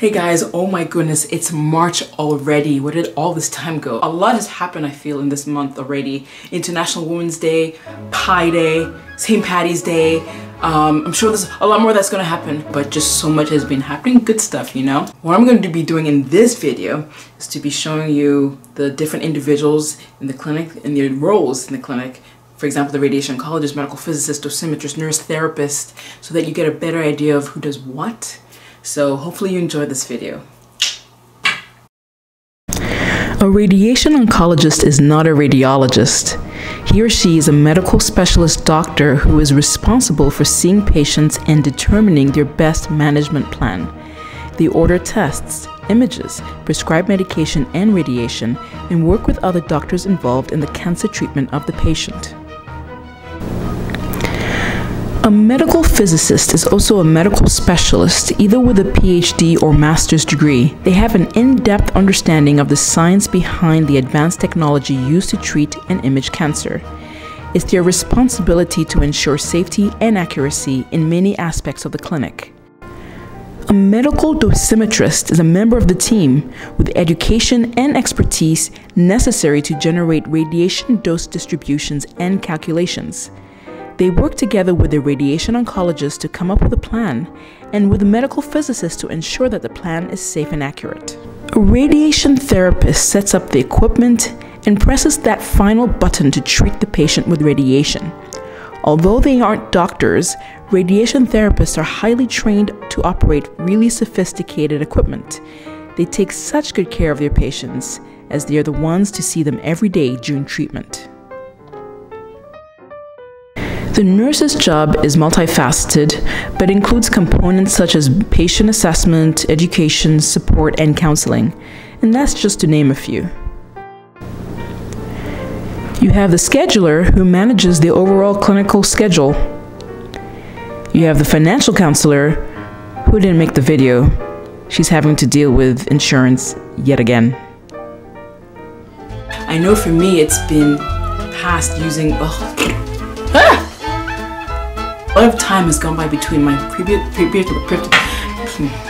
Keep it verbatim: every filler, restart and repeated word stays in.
Hey guys, oh my goodness, it's March already. Where did all this time go? A lot has happened, I feel, in this month already. International Women's Day, Pi Day, Saint Patty's Day. Um, I'm sure there's a lot more that's gonna happen, but just so much has been happening, good stuff, you know? What I'm gonna be doing in this video is to be showing you the different individuals in the clinic and their roles in the clinic. For example, the radiation oncologist, medical physicist, dosimetrist, nurse, therapist, so that you get a better idea of who does what. So hopefully you enjoyed this video. A radiation oncologist is not a radiologist. He or she is a medical specialist doctor who is responsible for seeing patients and determining their best management plan. They order tests, images, prescribe medication and radiation, and work with other doctors involved in the cancer treatment of the patient. A medical physicist is also a medical specialist, either with a P H D or master's degree. They have an in-depth understanding of the science behind the advanced technology used to treat and image cancer. It's their responsibility to ensure safety and accuracy in many aspects of the clinic. A medical dosimetrist is a member of the team with the education and expertise necessary to generate radiation dose distributions and calculations. They work together with the radiation oncologist to come up with a plan and with the medical physicist to ensure that the plan is safe and accurate. A radiation therapist sets up the equipment and presses that final button to treat the patient with radiation. Although they aren't doctors, radiation therapists are highly trained to operate really sophisticated equipment. They take such good care of their patients as they are the ones to see them every day during treatment. The nurse's job is multifaceted, but includes components such as patient assessment, education, support, and counseling. And that's just to name a few. You have the scheduler, who manages the overall clinical schedule. You have the financial counselor, who didn't make the video. She's having to deal with insurance yet again. I know for me it's been past using... Oh. Ah! A lot of time has gone by between my previous, previous, previous